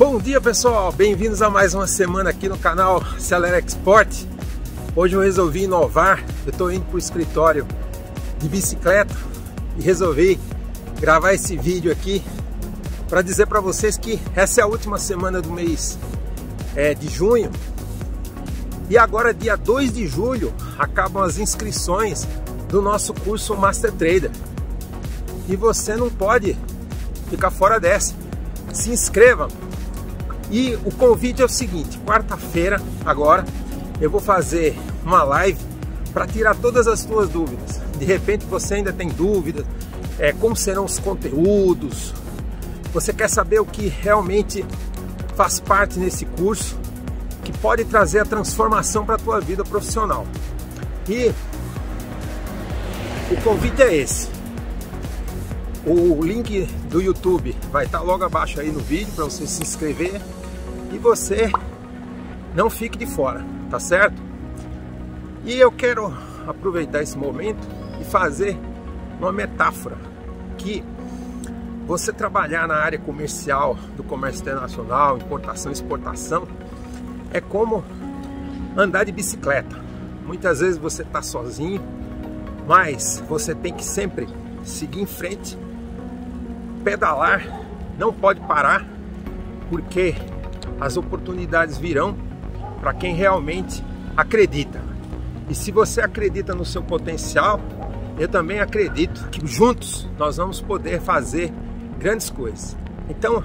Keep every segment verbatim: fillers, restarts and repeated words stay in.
Bom dia, pessoal, bem-vindos a mais uma semana aqui no canal Acelera Export. Hoje eu resolvi inovar, eu estou indo para o escritório de bicicleta e resolvi gravar esse vídeo aqui para dizer para vocês que essa é a última semana do mês é, de junho, e agora dia dois de julho acabam as inscrições do nosso curso Master Trader e você não pode ficar fora dessa, se inscreva! E o convite é o seguinte: quarta-feira agora eu vou fazer uma live para tirar todas as suas dúvidas. De repente você ainda tem dúvidas, é, como serão os conteúdos, você quer saber o que realmente faz parte nesse curso, que pode trazer a transformação para a tua vida profissional. E o convite é esse. O link do YouTube vai estar logo abaixo aí no vídeo para você se inscrever e você não fique de fora, tá certo? E eu quero aproveitar esse momento e fazer uma metáfora, que você trabalhar na área comercial do comércio internacional, importação e exportação, é como andar de bicicleta. Muitas vezes você está sozinho, mas você tem que sempre seguir em frente, pedalar, não pode parar, porque as oportunidades virão para quem realmente acredita. E se você acredita no seu potencial, eu também acredito que juntos nós vamos poder fazer grandes coisas. Então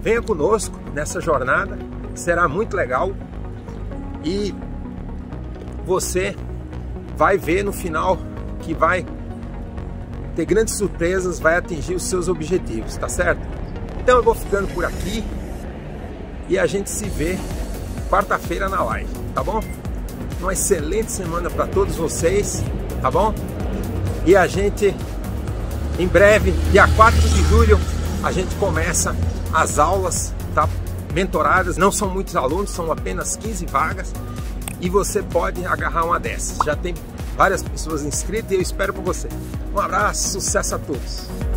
venha conosco nessa jornada, será muito legal e você vai ver no final que vai ter grandes surpresas, vai atingir os seus objetivos, tá certo? Então eu vou ficando por aqui e a gente se vê quarta-feira na live, tá bom? Uma excelente semana para todos vocês, tá bom? E a gente, em breve, dia quatro de julho, a gente começa as aulas, tá? Mentoradas, não são muitos alunos, são apenas quinze vagas e você pode agarrar uma dessas. Já tem várias pessoas inscritas e eu espero por você. Um abraço, sucesso a todos!